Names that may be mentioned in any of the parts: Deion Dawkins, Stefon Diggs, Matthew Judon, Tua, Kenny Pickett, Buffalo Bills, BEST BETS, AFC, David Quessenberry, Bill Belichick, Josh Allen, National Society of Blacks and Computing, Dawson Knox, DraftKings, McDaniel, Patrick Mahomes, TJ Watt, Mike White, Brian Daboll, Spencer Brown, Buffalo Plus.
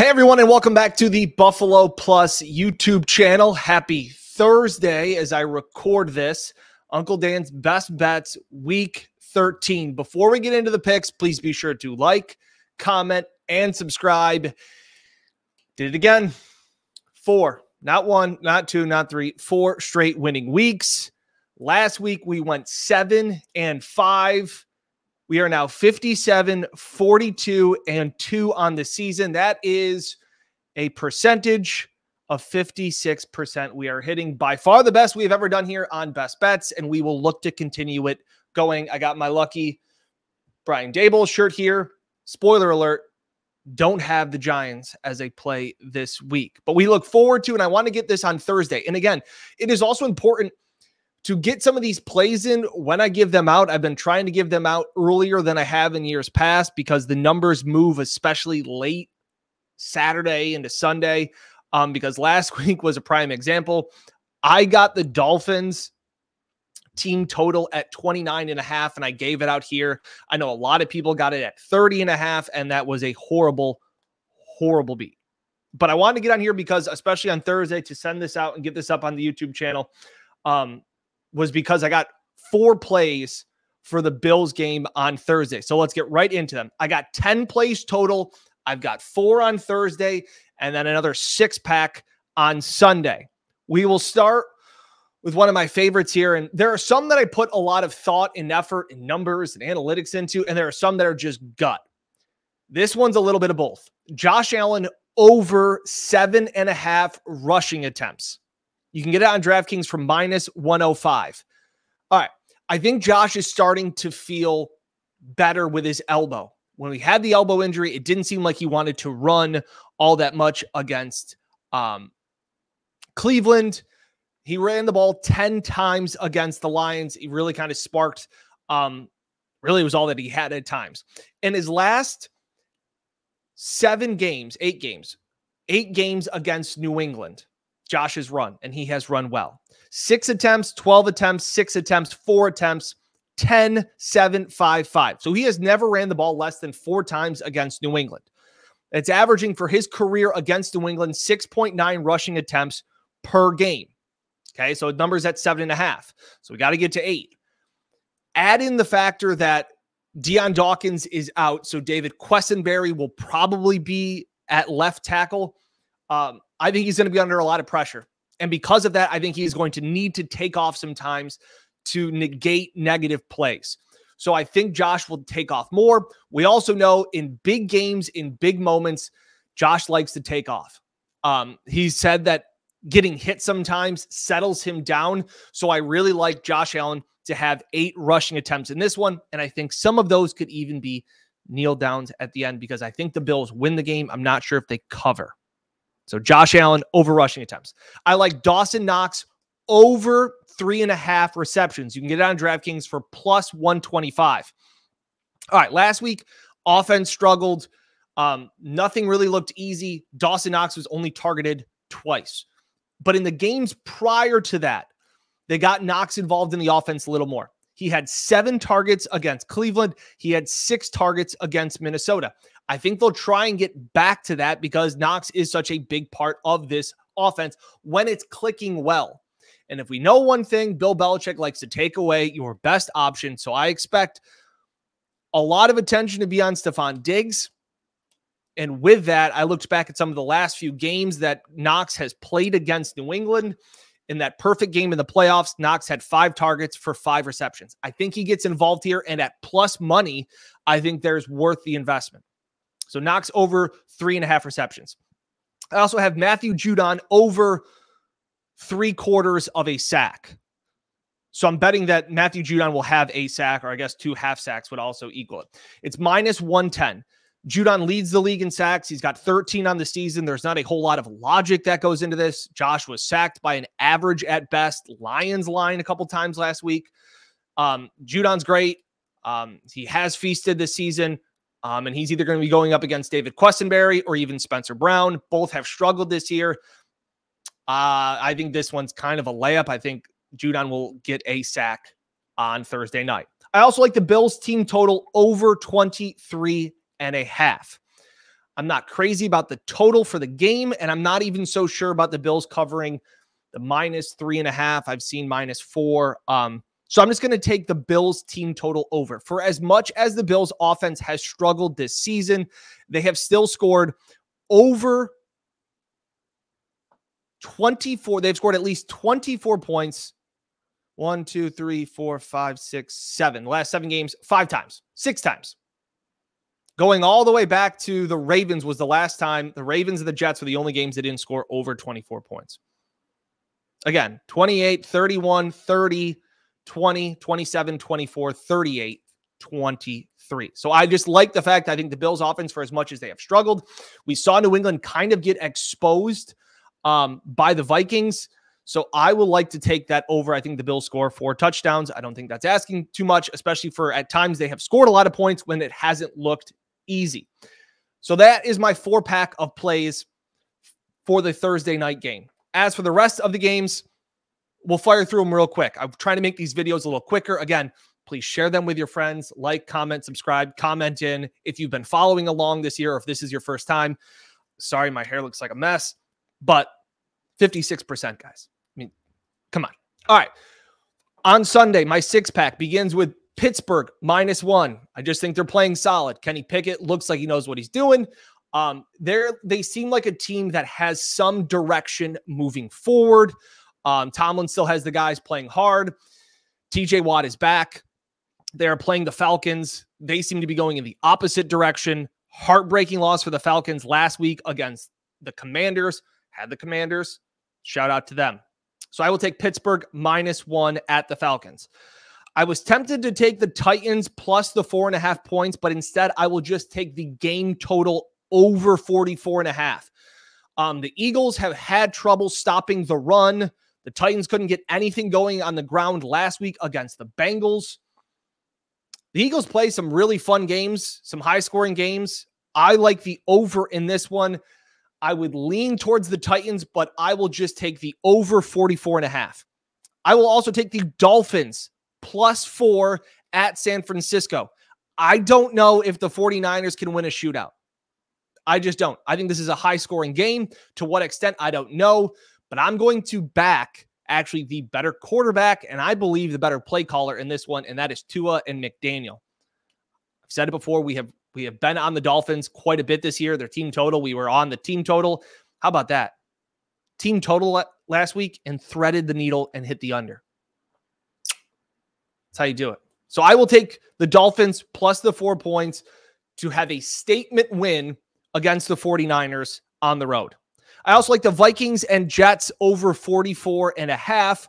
Hey, everyone, and welcome back to the Buffalo Plus YouTube channel. Happy Thursday as I record this. Uncle Dan's Best Bets, Week 13. Before we get into the picks, please be sure to like, comment, and subscribe. Did it again. Four. Not one, not two, not three. Four straight winning weeks. Last week, we went 7-5. We are now 57, 42, and 2 on the season. That is a percentage of 56%. We are hitting by far the best we've ever done here on Best Bets, and we will look to continue it going. I got my lucky Brian Daboll shirt here. Spoiler alert, don't have the Giants as a play this week. But we look forward to, and I want to get this on Thursday. And again, it is also important to get some of these plays in when I give them out. I've been trying to give them out earlier than I have in years past because the numbers move, especially late Saturday into Sunday, because last week was a prime example. I got the Dolphins team total at 29.5, and I gave it out here. I know a lot of people got it at 30.5, and that was a horrible, horrible beat. But I wanted to get on here because, especially on Thursday, to send this out and get this up on the YouTube channel, was because I got four plays for the Bills game on Thursday. So let's get right into them. I got 10 plays total. I've got 4 on Thursday and then another 6-pack on Sunday. We will start with one of my favorites here. And there are some that I put a lot of thought and effort and numbers and analytics into, and there are some that are just gut. This one's a little bit of both. Josh Allen over 7.5 rushing attempts. You can get it on DraftKings for -105. All right. I think Josh is starting to feel better with his elbow. When we had the elbow injury, it didn't seem like he wanted to run all that much against Cleveland. He ran the ball 10 times against the Lions. He really kind of sparked, really was all that he had at times. In his last 8 games against New England, Josh has run, and he has run well. 6 attempts, 12 attempts, 6 attempts, 4 attempts, 10, 7, 5, 5. So he has never ran the ball less than 4 times against New England. It's averaging for his career against New England 6.9 rushing attempts per game. Okay, so the number's at 7.5. So we got to get to 8. Add in the factor that Deion Dawkins is out, so David Quessenberry will probably be at left tackle. I think he's going to be under a lot of pressure. And because of that, I think he's going to need to take off sometimes to negate negative plays. So I think Josh will take off more. We also know in big games, in big moments, Josh likes to take off. He said that getting hit sometimes settles him down. So I really like Josh Allen to have 8 rushing attempts in this one. And I think some of those could even be kneel downs at the end because I think the Bills win the game. I'm not sure if they cover. So Josh Allen over rushing attempts. I like Dawson Knox over 3.5 receptions. You can get it on DraftKings for +125. All right, last week, offense struggled. Nothing really looked easy. Dawson Knox was only targeted twice. But in the games prior to that, they got Knox involved in the offense a little more. He had 7 targets against Cleveland. He had 6 targets against Minnesota. I think they'll try and get back to that because Knox is such a big part of this offense when it's clicking well. And if we know one thing, Bill Belichick likes to take away your best option. So I expect a lot of attention to be on Stefon Diggs. And with that, I looked back at some of the last few games that Knox has played against New England. In that perfect game in the playoffs, Knox had 5 targets for 5 receptions. I think he gets involved here, and at plus money, I think there's worth the investment. So Knox over 3.5 receptions. I also have Matthew Judon over 3/4 of a sack. So I'm betting that Matthew Judon will have a sack, or I guess 2 half sacks would also equal it. It's -110. Judon leads the league in sacks. He's got 13 on the season. There's not a whole lot of logic that goes into this. Josh was sacked by an average at best Lions line a couple times last week. Judon's great. He has feasted this season. And he's either going to be going up against David Quessenberry or even Spencer Brown. Both have struggled this year. I think this one's kind of a layup. I think Judon will get a sack on Thursday night. I also like the Bills team total over 23.5. I'm not crazy about the total for the game, and I'm not even so sure about the Bills covering the -3.5. I've seen -4. So I'm just going to take the Bills team total over. For as much as the Bills offense has struggled this season, they have still scored over 24. They've scored at least 24 points. 1, 2, 3, 4, 5, 6, 7. Last 7 games, 5 times, 6 times. Going all the way back to the Ravens was the last time. The Ravens and the Jets were the only games that didn't score over 24 points. Again, 28, 31, 30, 20, 27, 24, 38, 23. So I just like the fact I think the Bills offense, for as much as they have struggled, we saw New England kind of get exposed by the Vikings. So I would like to take that over. I think the Bills score 4 touchdowns. I don't think that's asking too much, especially for at times they have scored a lot of points when it hasn't looked easy. So that is my 4-pack of plays for the Thursday night game. As for the rest of the games, we'll fire through them real quick. I'm trying to make these videos a little quicker. Again, please share them with your friends. Like, comment, subscribe, comment in if you've been following along this year or if this is your first time. Sorry, my hair looks like a mess, but 56%, guys. I mean, come on. All right. On Sunday, my 6-pack begins with Pittsburgh -1. I just think they're playing solid. Kenny Pickett looks like he knows what he's doing. They seem like a team that has some direction moving forward. Tomlin still has the guys playing hard. TJ Watt is back. They are playing the Falcons. They seem to be going in the opposite direction. Heartbreaking loss for the Falcons last week against the Commanders. Had the Commanders. Shout out to them. So I will take Pittsburgh -1 at the Falcons. I was tempted to take the Titans plus the 4.5 points, but instead I will just take the game total over 44.5. The Eagles have had trouble stopping the run. The Titans couldn't get anything going on the ground last week against the Bengals. The Eagles play some really fun games, some high-scoring games. I like the over in this one. I would lean towards the Titans, but I will just take the over 44.5. I will also take the Dolphins +4 at San Francisco. I don't know if the 49ers can win a shootout. I just don't. I think this is a high-scoring game. To what extent, I don't know. But I'm going to back, actually, the better quarterback, and I believe the better play caller in this one, and that is Tua and McDaniel. I've said it before. We have been on the Dolphins quite a bit this year. Their team total, we were on the team total. How about that? Team total last week and threaded the needle and hit the under. That's how you do it. So I will take the Dolphins plus the 4 points to have a statement win against the 49ers on the road. I also like the Vikings and Jets over 44.5.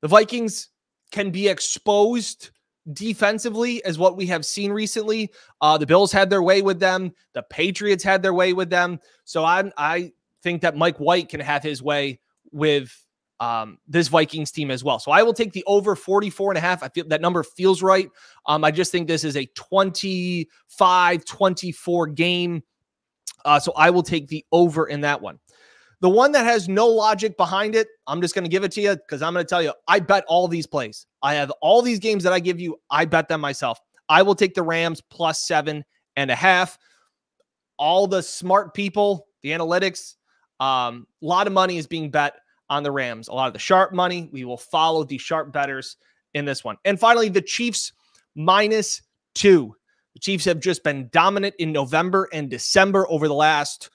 The Vikings can be exposed defensively as what we have seen recently. The Bills had their way with them. The Patriots had their way with them. So I think that Mike White can have his way with this Vikings team as well. So I will take the over 44.5. I feel that number feels right. I just think this is a 25-24 game. So I will take the over in that one. The one that has no logic behind it, I'm just going to give it to you because I'm going to tell you, I bet all these plays. I have all these games that I give you. I bet them myself. I will take the Rams plus 7.5. All the smart people, the analytics, a lot of money is being bet on the Rams. A lot of the sharp money. We will follow the sharp bettors in this one. And finally, the Chiefs -2. The Chiefs have just been dominant in November and December over the last,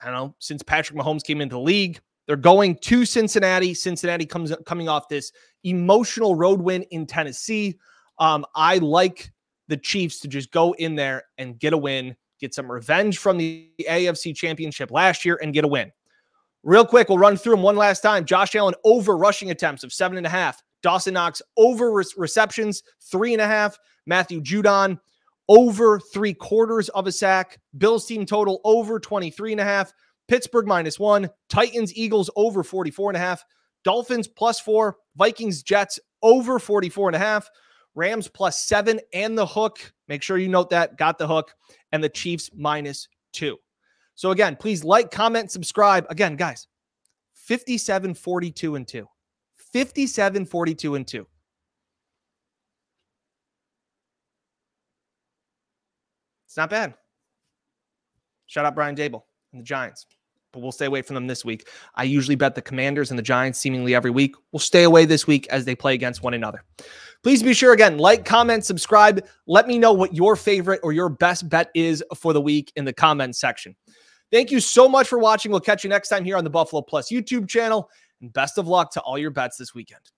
I don't know, since Patrick Mahomes came into the league. They're going to Cincinnati. Cincinnati coming off this emotional road win in Tennessee. I like the Chiefs to just go in there and get a win, get some revenge from the AFC Championship last year and get a win. Real quick, we'll run through them one last time. Josh Allen over rushing attempts of 7.5. Dawson Knox over receptions, 3.5. Matthew Judon over 3/4 of a sack. Bills team total over 23.5. Pittsburgh -1. Titans, Eagles over 44.5. Dolphins +4. Vikings, Jets over 44.5. Rams +7 and the hook. Make sure you note that. Got the hook. And the Chiefs -2. So again, please like, comment, subscribe. Again, guys, 57-42-2. 57-42-2. It's not bad. Shout out Brian Dable and the Giants. But we'll stay away from them this week. I usually bet the Commanders and the Giants seemingly every week. We'll stay away this week as they play against one another. Please be sure, again, like, comment, subscribe. Let me know what your favorite or your best bet is for the week in the comment section. Thank you so much for watching. We'll catch you next time here on the Buffalo Plus YouTube channel. And best of luck to all your bets this weekend.